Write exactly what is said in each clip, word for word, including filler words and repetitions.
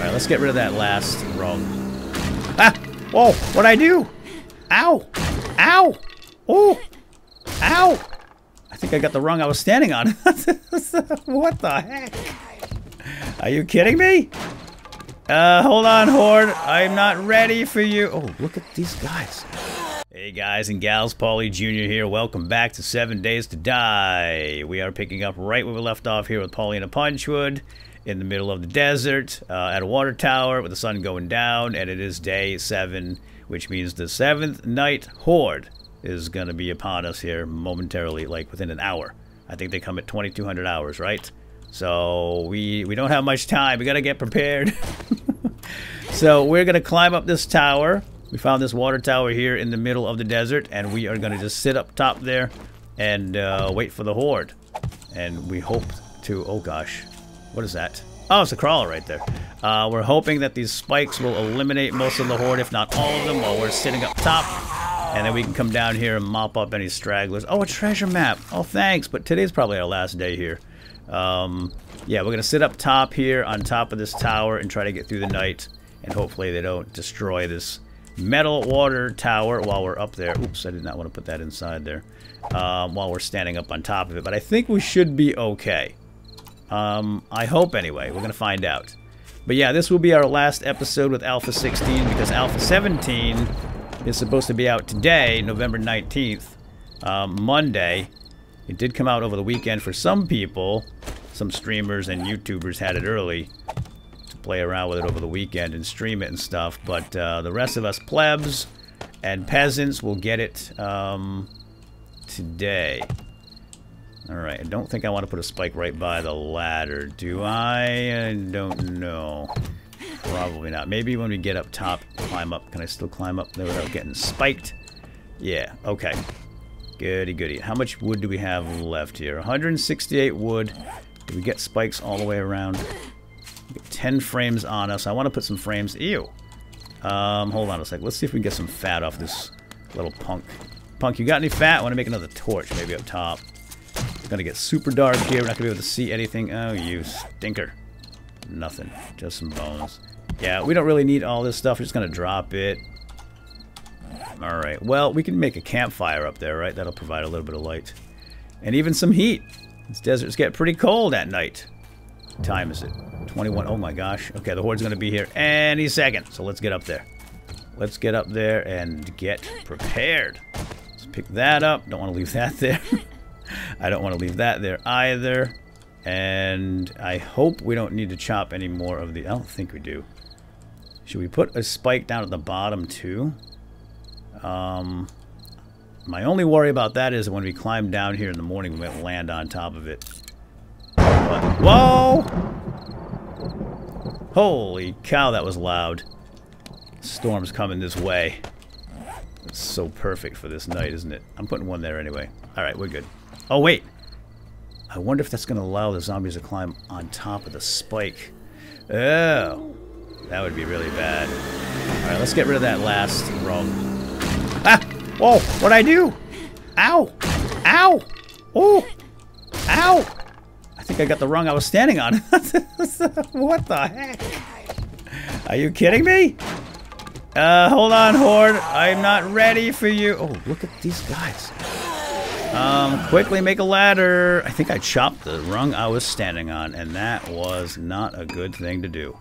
Alright, let's get rid of that last rung. Ah! Whoa! What'd I do? Ow! Ow! Oh! Ow! I think I got the rung I was standing on. What the heck? Are you kidding me? Uh, hold on, Horde. I'm not ready for you. Oh, look at these guys. Hey guys and gals, Paulie Junior here. Welcome back to Seven Days to Die. We are picking up right where we left off here with Paulina Punchwood in the middle of the desert uh, at a water tower with the sun going down, and it is day seven, which means the seventh night horde is going to be upon us here momentarily, like within an hour. I think they come at twenty-two hundred hours, right? So we, we don't have much time. We got to get prepared. So we're going to climb up this tower. We found this water tower here in the middle of the desert, and we are going to just sit up top there and uh, wait for the horde. And we hope to... Oh, gosh. What is that? Oh, it's a crawler right there. Uh, we're hoping that these spikes will eliminate most of the horde, if not all of them, while we're sitting up top. And then we can come down here and mop up any stragglers. Oh, a treasure map. Oh, thanks. But today's probably our last day here. Um, yeah, we're going to sit up top here on top of this tower and try to get through the night. And hopefully they don't destroy this metal water tower while we're up there. Oops, I did not want to put that inside there. Um, while we're standing up on top of it. But I think we should be okay. Um, I hope anyway. We're going to find out. But yeah, this will be our last episode with Alpha sixteen because Alpha seventeen is supposed to be out today, November nineteenth, um, Monday. It did come out over the weekend for some people. Some streamers and YouTubers had it early to play around with it over the weekend and stream it and stuff. But uh, the rest of us plebs and peasants will get it um, today. Alright, I don't think I want to put a spike right by the ladder, do I? I don't know. Probably not. Maybe when we get up top, climb up. Can I still climb up there without getting spiked? Yeah, okay. Goody goody. How much wood do we have left here? one hundred sixty-eight wood. Do we get spikes all the way around? We get ten frames on us. I want to put some frames. Ew. Um, hold on a sec. Let's see if we can get some fat off this little punk. Punk, you got any fat? I want to make another torch maybe up top. Gonna get super dark here. We're not gonna be able to see anything. Oh, you stinker. Nothing. Just some bones. Yeah, we don't really need all this stuff. We're just gonna drop it. Alright, well, we can make a campfire up there, right? That'll provide a little bit of light. And even some heat. These deserts get pretty cold at night. What time is it? twenty-one. Oh my gosh. Okay, the horde's gonna be here any second. So let's get up there. Let's get up there and get prepared. Let's pick that up. Don't want to leave that there. I don't want to leave that there either. And I hope we don't need to chop any more of the... I don't think we do. Should we put a spike down at the bottom too? Um, my only worry about that is when we climb down here in the morning, we might land on top of it. But, whoa! Holy cow, that was loud. Storm's coming this way. It's so perfect for this night, isn't it? I'm putting one there anyway. Alright, we're good. Oh, wait. I wonder if that's going to allow the zombies to climb on top of the spike. Oh. That would be really bad. All right, let's get rid of that last rung. Ah! Whoa! What'd I do? Ow! Ow! Oh! Ow! I think I got the rung I was standing on. What the heck? Are you kidding me? Uh, hold on, Horde. I'm not ready for you. Oh, look at these guys. Um, quickly make a ladder. I think I chopped the rung I was standing on, and that was not a good thing to do.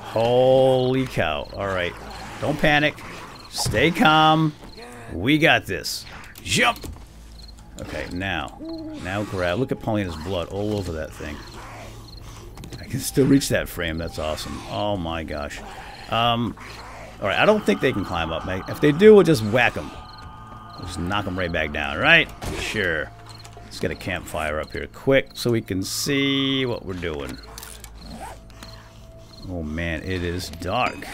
Holy cow. Alright. Don't panic. Stay calm. We got this. Jump! Okay, now. Now grab. Look at Paulina's blood all over that thing. I can still reach that frame. That's awesome. Oh my gosh. Um, alright, I don't think they can climb up, mate. If they do, we'll just whack them. Just knock them right back down, right? Sure. Let's get a campfire up here quick so we can see what we're doing. Oh man, it is dark.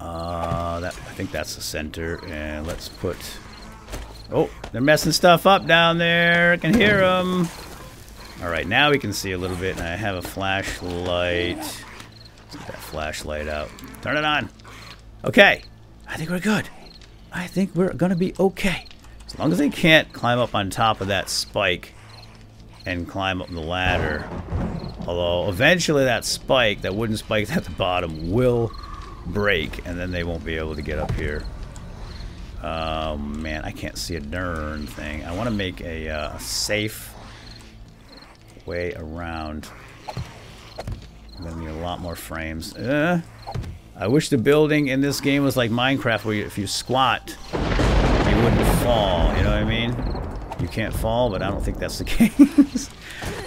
Uh, that I think that's the center. And let's put... Oh, they're messing stuff up down there. I can hear them. Alright, now we can see a little bit. And I have a flashlight. Let's get that flashlight out. Turn it on. Okay. I think we're good. I think we're gonna be okay. As long as they can't climb up on top of that spike and climb up the ladder. Although eventually that spike, that wooden spike at the bottom, will break, and then they won't be able to get up here. Oh man, I can't see a darn thing. I want to make a uh, safe way around. I'm gonna need a lot more frames. Uh, I wish the building in this game was like Minecraft, where you, if you squat, you wouldn't fall. You know what I mean? You can't fall, but I don't think that's the case.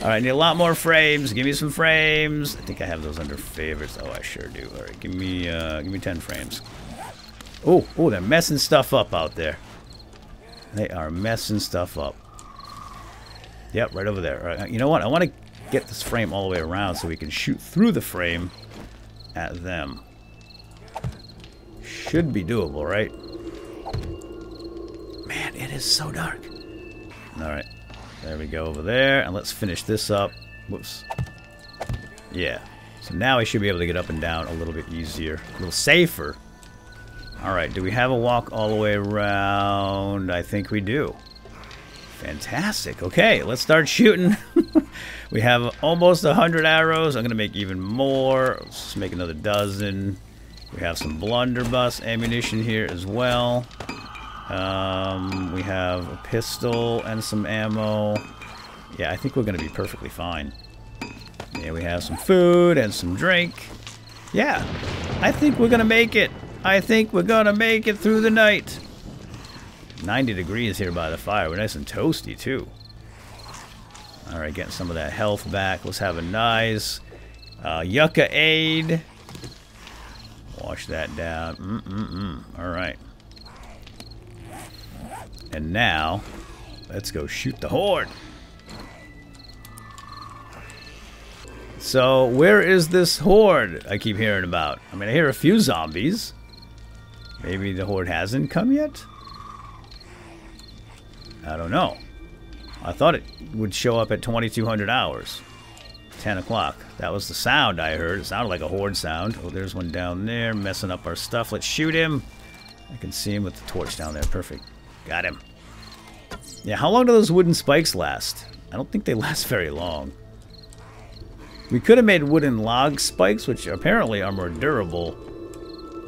All right, I need a lot more frames. Give me some frames. I think I have those under favorites. Oh, I sure do. All right, give me, uh, give me ten frames. Oh, oh, they're messing stuff up out there. They are messing stuff up. Yep, right over there. All right, you know what? I want to get this frame all the way around so we can shoot through the frame at them. Should be doable, right? Man, it is so dark. All right. There we go over there, and let's finish this up. Whoops. Yeah. So now we should be able to get up and down a little bit easier, a little safer. All right, do we have a walk all the way around? I think we do. Fantastic. Okay, let's start shooting. We have almost one hundred arrows. I'm going to make even more. Let's make another dozen. We have some blunderbuss ammunition here as well. Um, we have a pistol and some ammo. Yeah, I think we're going to be perfectly fine. Yeah, we have some food and some drink. Yeah, I think we're going to make it. I think we're going to make it through the night. ninety degrees here by the fire. We're nice and toasty, too. All right, getting some of that health back. Let's have a nice uh, Yucca Aid. Wash that down. Mm-mm-mm. All right. And now, let's go shoot the horde. So, where is this horde I keep hearing about? I mean, I hear a few zombies. Maybe the horde hasn't come yet? I don't know. I thought it would show up at twenty-two hundred hours. ten o'clock. That was the sound I heard. It sounded like a horde sound. Oh, there's one down there messing up our stuff. Let's shoot him. I can see him with the torch down there. Perfect. Got him. Yeah, how long do those wooden spikes last? I don't think they last very long. We could have made wooden log spikes, which apparently are more durable,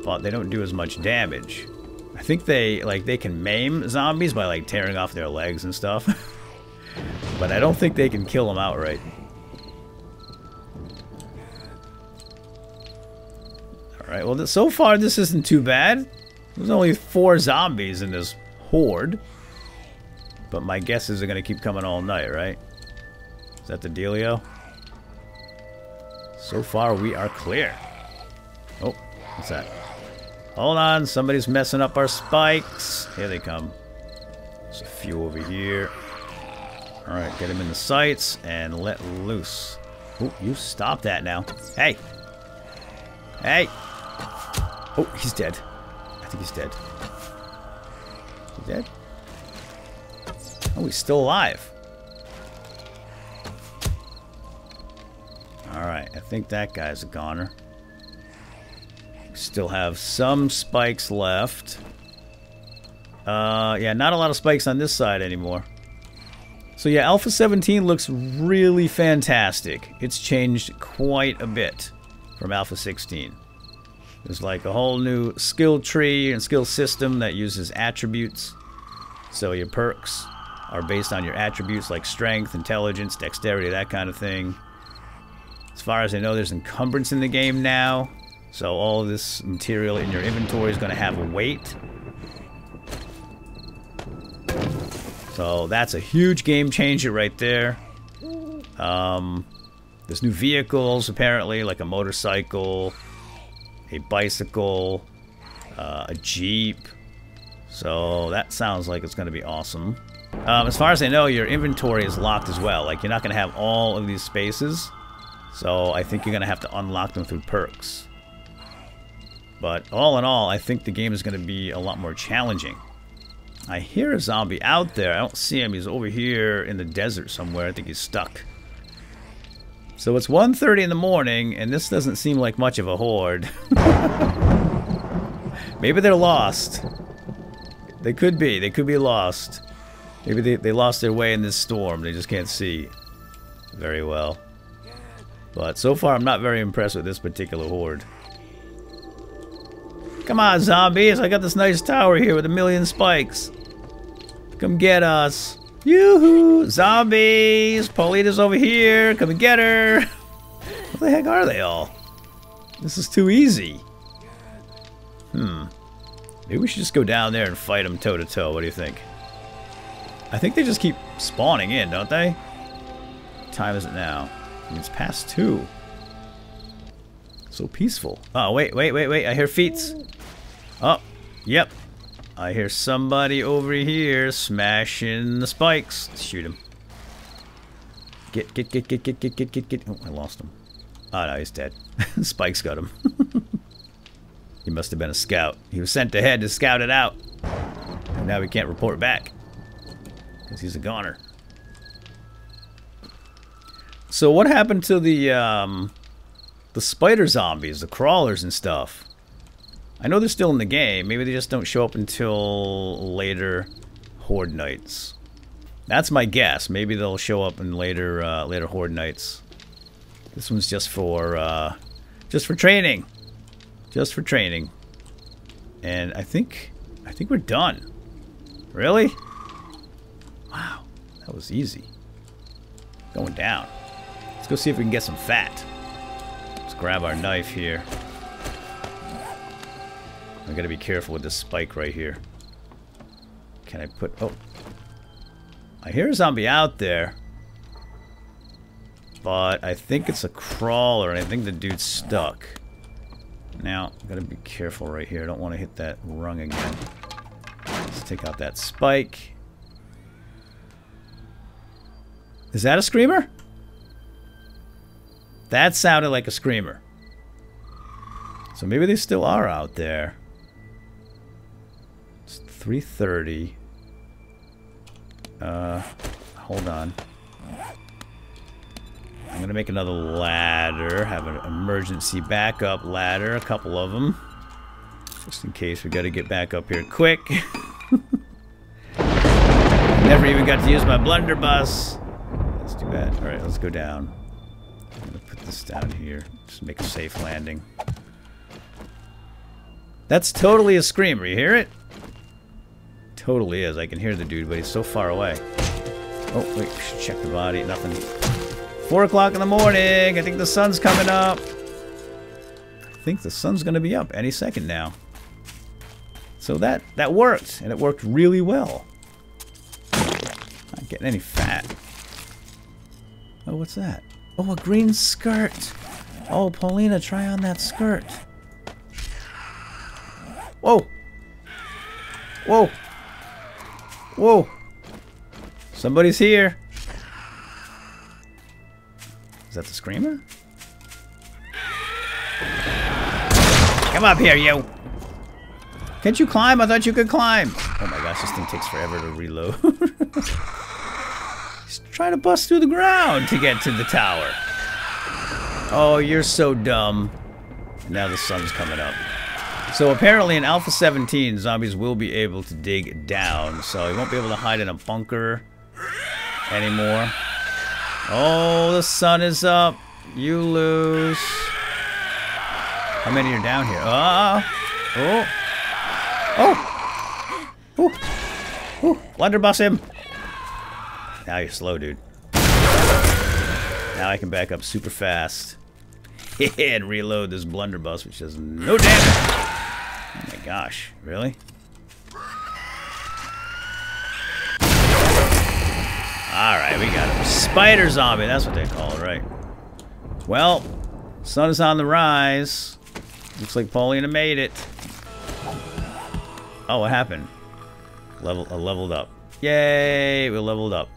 but they don't do as much damage. I think they, like, they can maim zombies by, like, tearing off their legs and stuff. But I don't think they can kill them outright. Alright, well, so far this isn't too bad. There's only four zombies in this horde, but my guess is they're gonna keep coming all night, right? Is that the dealio? So far we are clear. Oh, what's that? Hold on, somebody's messing up our spikes. Here they come. There's a few over here. All right, get him in the sights and let loose. Oh, you stop that now. Hey, hey. Oh, he's dead. I think he's dead. Dead? Oh, he's still alive. Alright, I think that guy's a goner. Still have some spikes left. Uh, yeah, not a lot of spikes on this side anymore. So yeah, Alpha seventeen looks really fantastic. It's changed quite a bit from Alpha sixteen. There's like a whole new skill tree and skill system that uses attributes. So your perks are based on your attributes like strength, intelligence, dexterity, that kind of thing. As far as I know, there's encumbrance in the game now. So all of this material in your inventory is going to have a weight. So that's a huge game changer right there. Um, there's new vehicles apparently, like a motorcycle, a bicycle, uh, a jeep. So that sounds like it's going to be awesome. Um, as far as I know, your inventory is locked as well. Like, you're not going to have all of these spaces. So I think you're going to have to unlock them through perks. But all in all, I think the game is going to be a lot more challenging. I hear a zombie out there. I don't see him. He's over here in the desert somewhere. I think he's stuck. So it's one thirty in the morning, and this doesn't seem like much of a horde. Maybe they're lost. They could be. They could be lost. Maybe they, they lost their way in this storm. They just can't see very well. But so far, I'm not very impressed with this particular horde. Come on, zombies. I got this nice tower here with a million spikes. Come get us. Yoo-hoo! Zombies! Paulina's over here. Come and get her. What the heck are they all? This is too easy. Hmm. Maybe we should just go down there and fight them toe-to-toe. What do you think? I think they just keep spawning in, don't they? What time is it now? I mean, it's past two. So peaceful. Oh, wait, wait, wait, wait. I hear feet. Oh, yep. I hear somebody over here smashing the spikes. Shoot him. Get, get, get, get, get, get, get, get, get. Oh, I lost him. Oh, no, he's dead. Spikes got him. He must have been a scout. He was sent ahead to scout it out. And now he can't report back. Because he's a goner. So what happened to the, um, the spider zombies, the crawlers and stuff? I know they're still in the game. Maybe they just don't show up until later horde nights. That's my guess. Maybe they'll show up in later, uh, later horde nights. This one's just for, uh, just for training. Just for training. And I think, I think we're done. Really? Wow, that was easy. Going down. Let's go see if we can get some fat. Let's grab our knife here. I gotta be careful with this spike right here. Can I put... Oh. I hear a zombie out there. But I think it's a crawler, and I think the dude's stuck. Now, I gotta be careful right here. I don't want to hit that rung again. Let's take out that spike. Is that a screamer? That sounded like a screamer. So maybe they still are out there. It's three thirty. Uh, hold on. I'm gonna make another ladder. Have an emergency backup ladder. A couple of them. Just in case we gotta get back up here quick. Never even got to use my blunderbuss. That's too bad. Alright, let's go down. I'm gonna put this down here. Just make a safe landing. That's totally a screamer. You hear it? Totally is. I can hear the dude, but he's so far away. Oh, wait. We should check the body. Nothing. Four o'clock in the morning. I think the sun's coming up. I think the sun's going to be up any second now. So that, that worked, and it worked really well. Not getting any fat. Oh, what's that? Oh, a green skirt. Oh, Paulina, try on that skirt. Whoa! Whoa! Whoa! Somebody's here! Is that the screamer? Come up here, you! Can't you climb? I thought you could climb! Oh my gosh, this thing takes forever to reload. He's trying to bust through the ground to get to the tower. Oh, you're so dumb. And now the sun's coming up. So apparently in Alpha seventeen, zombies will be able to dig down, so he won't be able to hide in a bunker anymore. Oh, the sun is up. You lose. How many are down here? Uh, oh. Oh. Oh. Oh. Blunderbuss him. Now you're slow, dude. Now I can back up super fast. And reload this blunderbuss, which does no damage. Oh my gosh, really? Alright, we got him. Spider zombie, that's what they call it, right? Well, sun is on the rise. Looks like Paulina made it. Oh, what happened? Level, I leveled up. Yay, we leveled up.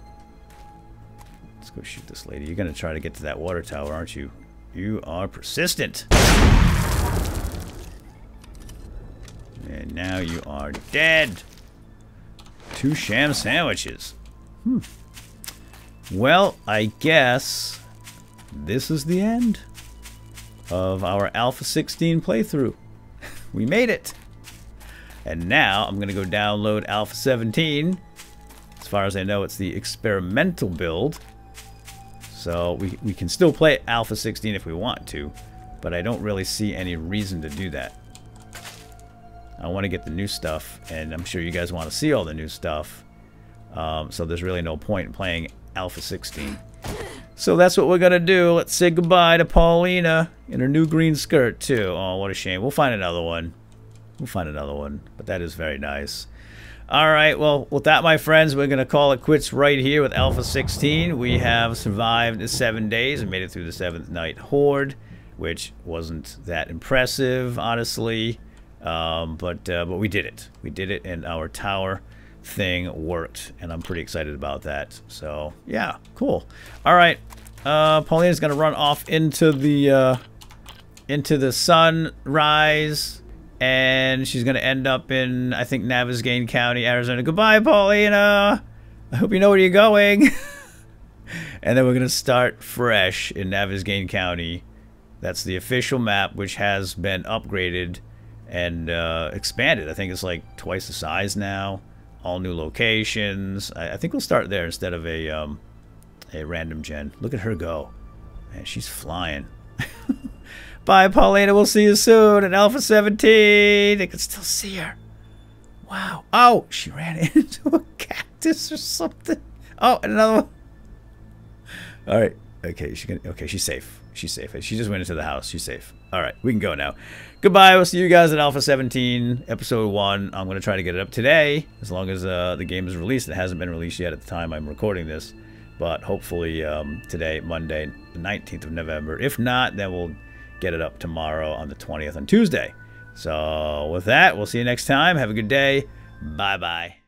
Let's go shoot this lady. You're going to try to get to that water tower, aren't you? You are persistent. And now you are dead. Two sham sandwiches. Hmm. Well, I guess this is the end of our Alpha sixteen playthrough. We made it. And now I'm going to go download Alpha seventeen. As far as I know, it's the experimental build. So we, we can still play Alpha sixteen if we want to, but I don't really see any reason to do that. I want to get the new stuff, and I'm sure you guys want to see all the new stuff. Um, so there's really no point in playing Alpha sixteen. So that's what we're going to do. Let's say goodbye to Paulina in her new green skirt, too. Oh, what a shame. We'll find another one. We'll find another one. But that is very nice. All right. Well, with that, my friends, we're going to call it quits right here with Alpha sixteen. We have survived the seven days and made it through the seventh night horde, which wasn't that impressive, honestly. Um, but uh, but we did it. We did it, and our tower thing worked, and I'm pretty excited about that. So yeah, cool. All right, uh, Paulina's gonna run off into the uh, into the sunrise, and she's gonna end up in, I think, Navezgane County, Arizona. Goodbye, Paulina. I hope you know where you're going. And then we're gonna start fresh in Navezgane County. That's the official map, which has been upgraded and uh, expanded. I think it's like twice the size now, all new locations. I, I think we'll start there instead of a um, a random gen. Look at her go, man, she's flying. Bye, Paulina, we'll see you soon in Alpha seventeen. I can still see her. Wow. Oh, she ran into a cactus or something. Oh, another one. All right, okay, she can, okay, she's safe. She's safe. She just went into the house. She's safe. All right, we can go now. Goodbye. We'll see you guys at Alpha seventeen, Episode one. I'm going to try to get it up today, as long as uh, the game is released. It hasn't been released yet at the time I'm recording this, but hopefully um, today, Monday, the nineteenth of November. If not, then we'll get it up tomorrow on the twentieth, on Tuesday. So with that, we'll see you next time. Have a good day. Bye-bye.